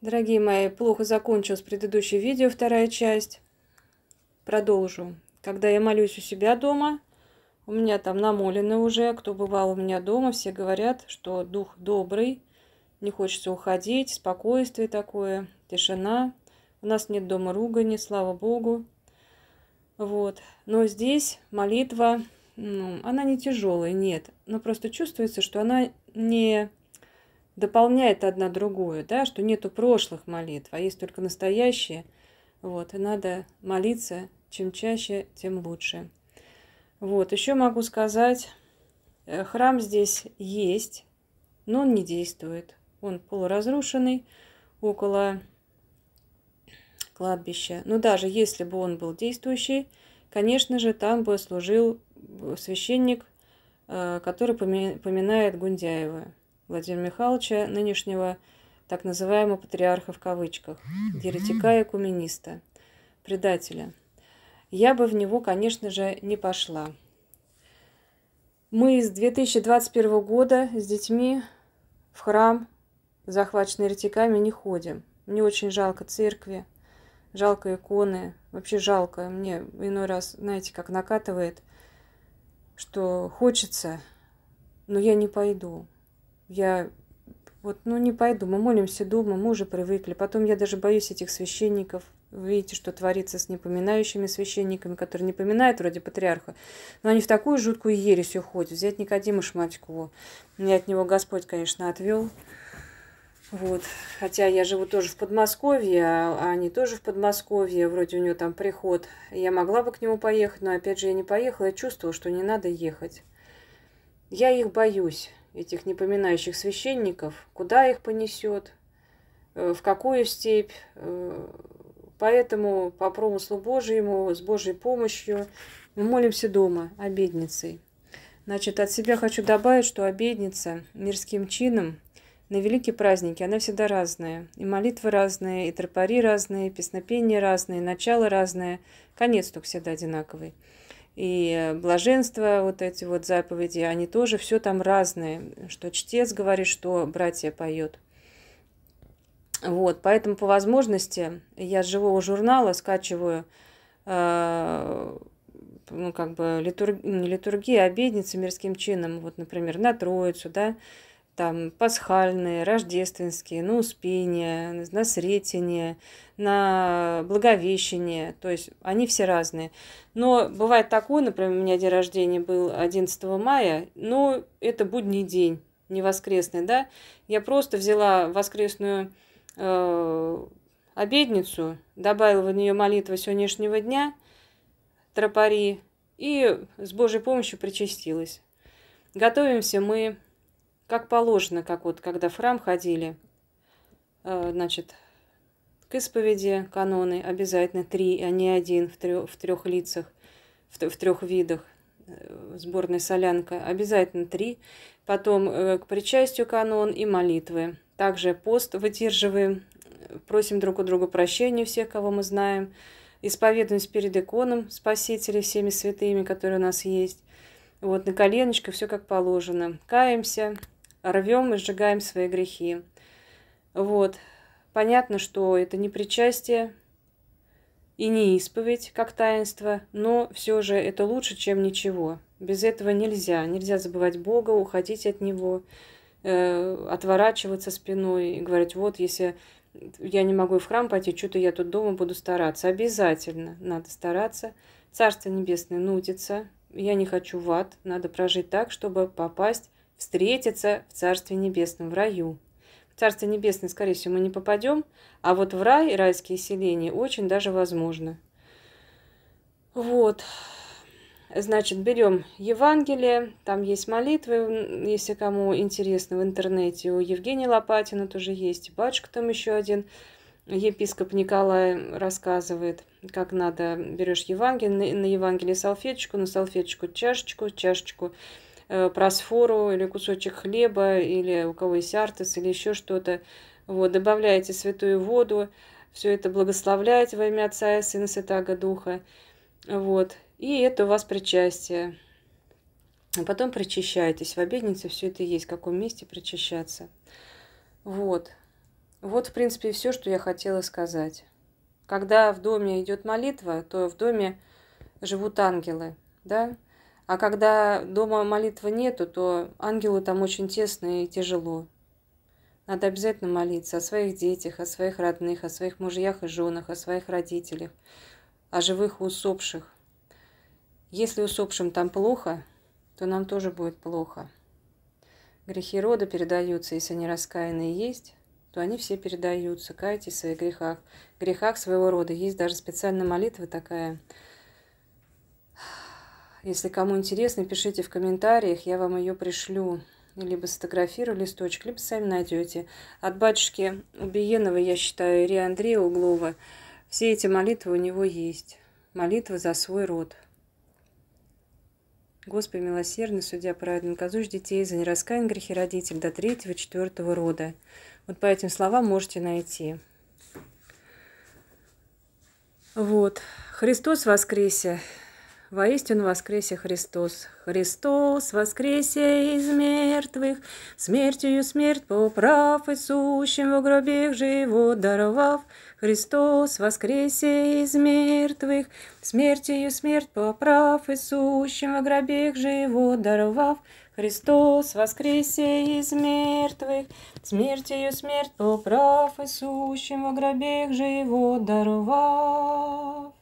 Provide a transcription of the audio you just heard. Дорогие мои, плохо закончилась предыдущее видео, вторая часть. Продолжу. Когда я молюсь у себя дома, у меня там намолены уже, кто бывал у меня дома, все говорят, что дух добрый, не хочется уходить, спокойствие такое, тишина. У нас нет дома ругани, слава Богу. Вот. Но здесь молитва, она не тяжелая, нет. Но просто чувствуется, что она не... дополняет одна другую, да, что нету прошлых молитв, а есть только настоящие. Вот, и надо молиться, чем чаще, тем лучше. Вот, еще могу сказать, храм здесь есть, но он не действует. Он полуразрушенный, около кладбища. Но даже если бы он был действующий, конечно же, там бы служил священник, который поминает Гундяева Владимира Михайловича, нынешнего так называемого патриарха в кавычках, еретика и экумениста, предателя. Я бы в него, конечно же, не пошла. Мы с 2021 года с детьми в храм, захваченный еретиками, не ходим. Мне очень жалко церкви, жалко иконы, вообще жалко. Мне иной раз, знаете, как накатывает, что хочется, но я не пойду. Я вот, ну, не пойду, мы молимся дома, мы уже привыкли. Потом я даже боюсь этих священников. Вы видите, что творится с непоминающими священниками, которые не поминают вроде патриарха, но они в такую жуткую ересь уходят. Взять Никодима Шматькову. Меня от него Господь, конечно, отвел. Вот. Хотя я живу тоже в Подмосковье, а они тоже в Подмосковье. Вроде у него там приход. Я могла бы к нему поехать, но опять же я не поехала. Я чувствовала, что не надо ехать. Я их боюсь, этих непоминающих священников, куда их понесет, в какую степь. Поэтому по промыслу Божьему, с Божьей помощью мы молимся дома обедницей. Значит, от себя хочу добавить, что обедница мирским чином на великие праздники, она всегда разная. И молитвы разные, и тропари разные, и песнопения разные, начало разное, конец только всегда одинаковый. И блаженство, вот эти вот заповеди, они тоже все там разные. Что чтец говорит, что братья поют. Вот, поэтому по возможности я с живого журнала скачиваю, ну, как бы литургии, обедницы мирским чином. Вот, например, на Троицу, да, там пасхальные, рождественские, на Успение, на Сретение, на Благовещение. То есть они все разные. Но бывает такое, например, у меня день рождения был 11 мая, но это будний день, не воскресный, да. Я просто взяла воскресную обедницу, добавила в нее молитвы сегодняшнего дня, тропари, и с Божьей помощью причастилась. Готовимся мы... как положено, как вот когда в храм ходили, значит, к исповеди каноны обязательно 3, а не 1 в трех лицах, в трех видах, сборная солянка, обязательно 3. Потом к причастию канон и молитвы. Также пост выдерживаем, просим друг у друга прощения всех, кого мы знаем, исповедуемся перед иконом Спасителя всеми святыми, которые у нас есть. Вот на коленочках все как положено. Каемся, рвем и сжигаем свои грехи. Вот. Понятно, что это не причастие и не исповедь как таинство, но все же это лучше, чем ничего. Без этого нельзя. Нельзя забывать Бога, уходить от Него, отворачиваться спиной и говорить, вот, если я не могу в храм пойти, что-то я тут дома буду стараться. Обязательно надо стараться. Царство Небесное нудится. Я не хочу в ад, надо прожить так, чтобы попасть, встретиться в Царстве Небесном, в раю. В Царство Небесное, скорее всего, мы не попадем, а вот в рай, райские селения, очень даже возможно. Вот, значит, берем Евангелие, там есть молитвы, если кому интересно, в интернете у Евгения Лопатина тоже есть, батюшка там еще один. Епископ Николай рассказывает, как надо, берешь Евангелие, на Евангелие салфеточку, на салфеточку чашечку, чашечку просфору или кусочек хлеба, или у кого есть артес, или еще что-то. Вот, добавляете святую воду, все это благословляете во имя Отца и Сына Святаго Духа. Вот, и это у вас причастие. Потом причащаетесь, в обеднице все это есть, в каком месте причащаться. Вот. Вот, в принципе, и все, что я хотела сказать. Когда в доме идет молитва, то в доме живут ангелы, да? А когда дома молитвы нету, то ангелу там очень тесно и тяжело. Надо обязательно молиться о своих детях, о своих родных, о своих мужьях и женах, о своих родителях, о живых и усопших. Если усопшим там плохо, то нам тоже будет плохо. Грехи рода передаются, если они раскаянные есть, то они все передаются. Кайтесь в своих грехах, в грехах своего рода. Есть даже специальная молитва такая. Если кому интересно, пишите в комментариях, я вам ее пришлю. Либо сфотографирую листочек, либо сами найдете. От батюшки Убиеновой, я считаю, Ири Андрея Углова, все эти молитвы у него есть. Молитва за свой род. Господи милосердный, судья праведный, наказуешь детей за нераскаянные грехи родителей до 3-4 рода. Вот по этим словам можете найти. Вот. Христос воскресе. Воистину воскресе Христос. Христос воскресе из мертвых, смертью смерть поправ, и сущим во гробе живот даровав. Христос воскресе из мертвых, смертью смерть поправ, и сущим во гробе живот даровав. Христос воскресе из мертвых, смертью смерть поправ, и сущим во гробе живот даровав.